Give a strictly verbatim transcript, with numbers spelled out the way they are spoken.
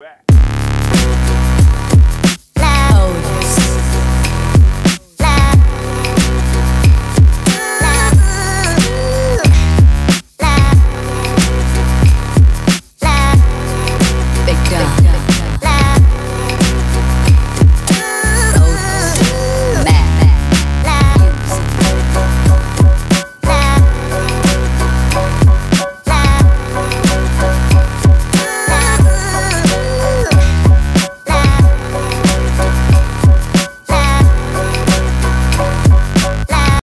back.